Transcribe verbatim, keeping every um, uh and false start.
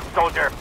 out, soldier!